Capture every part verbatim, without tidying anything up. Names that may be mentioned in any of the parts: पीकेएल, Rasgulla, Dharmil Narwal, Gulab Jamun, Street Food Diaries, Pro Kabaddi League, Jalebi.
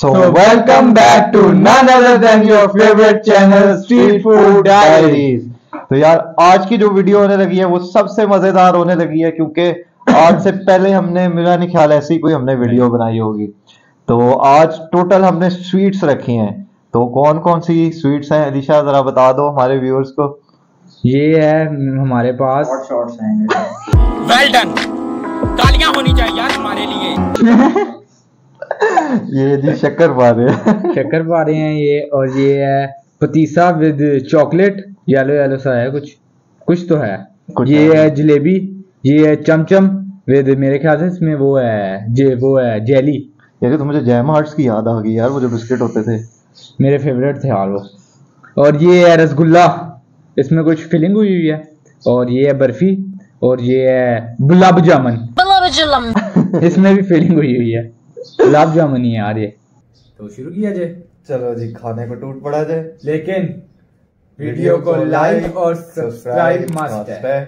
So, so welcome back to none other than your favorite channel Street Food Diaries। तो यार आज की जो वीडियो होने लगी है वो सबसे मजेदार होने लगी है क्योंकि आज से पहले हमने मेरा नहीं ख्याल ऐसी कोई हमने वीडियो बनाई होगी। तो आज टोटल हमने स्वीट्स रखी हैं। तो कौन कौन सी स्वीट्स हैं अलीशा जरा बता दो हमारे व्यूअर्स को। ये है हमारे पास शॉर्ट शॉर्ट्स हैं। वेल डन, तालियां होनी चाहिए यार हमारे लिए। ये जी शक्करपारे शक्करपारे हैं ये। और ये है patisa with chocolate, yellow yellow सा है, कुछ कुछ तो है कुछ। ये है जलेबी, ये है चमचम विद मेरे ख्याल से इसमें वो है जे वो है जेली। यार तो मुझे जैम हार्ट्स की याद आ गई यार, वो जो बिस्किट होते थे मेरे फेवरेट थे यार वो। और ये है रसगुल्ला, इसमें कुछ फिलिंग हुई हुई है। और ये है बर्फी, और ये है गुलाब जामुन, इसमें भी फिलिंग हुई हुई है। गुलाब जामुन ही यार ये। तो शुरू किया जाए। चलो जी खाने को टूट पड़ा जाए, लेकिन वीडियो को लाइक और सब्सक्राइब मस्ट है।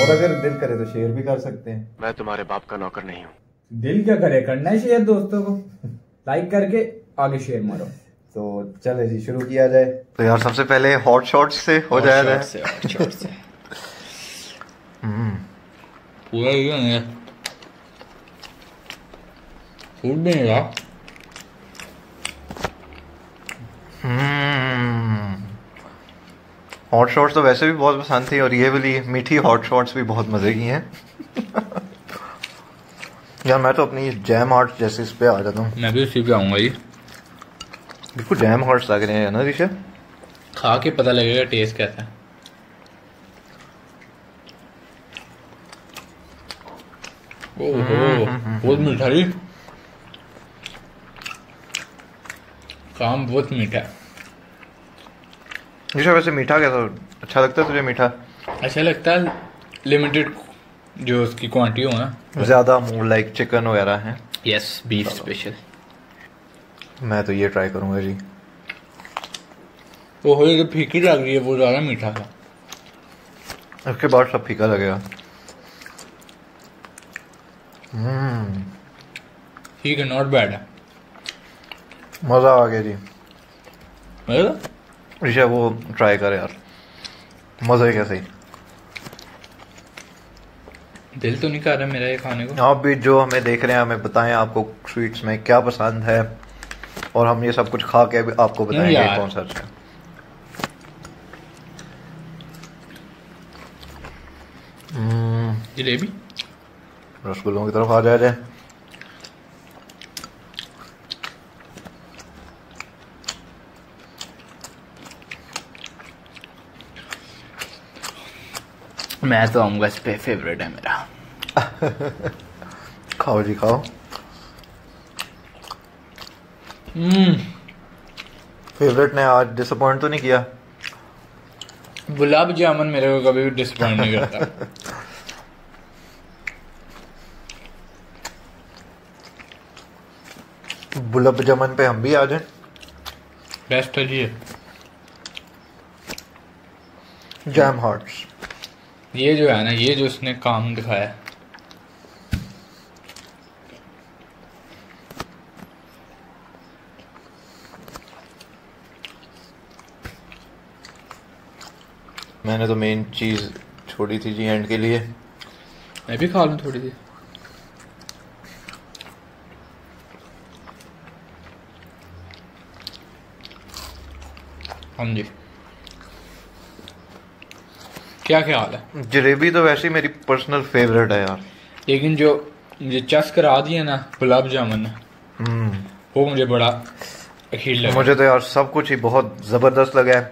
और अगर दिल करे तो शेयर भी कर सकते हैं। मैं तुम्हारे बाप का नौकर नहीं हूँ। दिल क्या करे, करना है शेयर दोस्तों को, लाइक करके आगे शेयर मारो। तो चले जी शुरू किया जाए। तो यार सबसे पहले हॉट शॉट्स से हो जाया जाए। हॉट शॉट्स तो वैसे भी बहुत पसंद थी और ये वाली मीठी हॉट शॉट्स भी बहुत मजे की हैं। यार मैं तो अपनी जैम हार्ट जैसे इस पे आ जाता हूँ। मैं भी इसी पे आऊंगा। ये बिल्कुल जैम हार्ट्स लग रहे हैं ना ऋषभ, खा के पता लगेगा टेस्ट कैसा है। बहुत मीठा जी, काम बहुत मीठा है। वैसे मीठा कैसा अच्छा लगता है तुझे? मीठा अच्छा लगता है लिमिटेड, जो उसकी क्वांटिटी हो ना ज़्यादा, मोर लाइक चिकन वगैरह है। Yes, beef special. मैं तो ये ट्राई करूँगा जी। वो हो तो फीकी लग रही है, वो ज़्यादा मीठा था। उसके बाद सब फीका लगेगा। ठीक है, नॉट बैड है, मज़ा आ गया जी। ऋषा वो ट्राई कर यार, मज़ा ही कैसे ही। दिल तो नहीं कर रहा मेरा ये खाने को। आप भी जो हमें देख रहे हैं हमें बताएं आपको स्वीट्स में क्या पसंद है, और हम ये सब कुछ खा के भी आपको बताएंगे कौन सा अच्छा है। जलेबी रसगुल्लों की तरफ आ जाए जाए। मैं तो आऊँगा इस पे, फेवरेट है मेरा। खाओ जी खाओ। mm. फेवरेट ने आज डिसअपॉइंट तो नहीं किया? गुलाब जामुन मेरे को कभी भी डिसअपॉइंट नहीं करता। गुलाब जामुन पे हम भी आ जाए, बेस्ट है जी। जैम हार्ट्स ये जो है ना, ये जो उसने काम दिखाया मैंने तो मेन चीज छोड़ी थी जी एंड के लिए। मैं भी खा लूं थोड़ी सी। हाँ जी, क्या ख्याल है? जलेबी तो वैसे ही मेरी पर्सनल फेवरेट है यार, लेकिन जो ये चस करा दिया ना गुलाब जामुन ने, वो मुझे बड़ा अखीर लगा। मुझे तो यार सब कुछ ही बहुत ज़बरदस्त लगा है।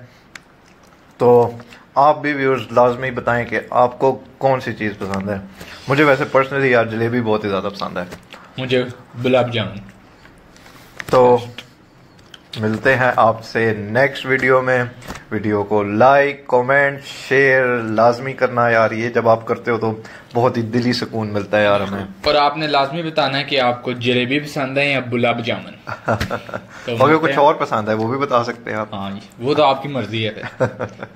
तो आप भी व्यूअर्स लाजमी बताएं कि आपको कौन सी चीज़ पसंद है। मुझे वैसे पर्सनली यार जलेबी बहुत ही ज़्यादा पसंद है। मुझे गुलाब जामुन। तो मिलते हैं आपसे नेक्स्ट वीडियो में। वीडियो को लाइक कमेंट शेयर लाजमी करना यार, ये जब आप करते हो तो बहुत ही दिली सुकून मिलता है यार हमें। और आपने लाजमी बताना है कि आपको जलेबी पसंद है या गुलाब जामुन। तो अगर कुछ और पसंद है वो भी बता सकते हैं आप। हाँ, वो तो आपकी मर्जी है।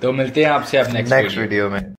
तो मिलते हैं आपसे आप नेक्स्ट वीडियो में।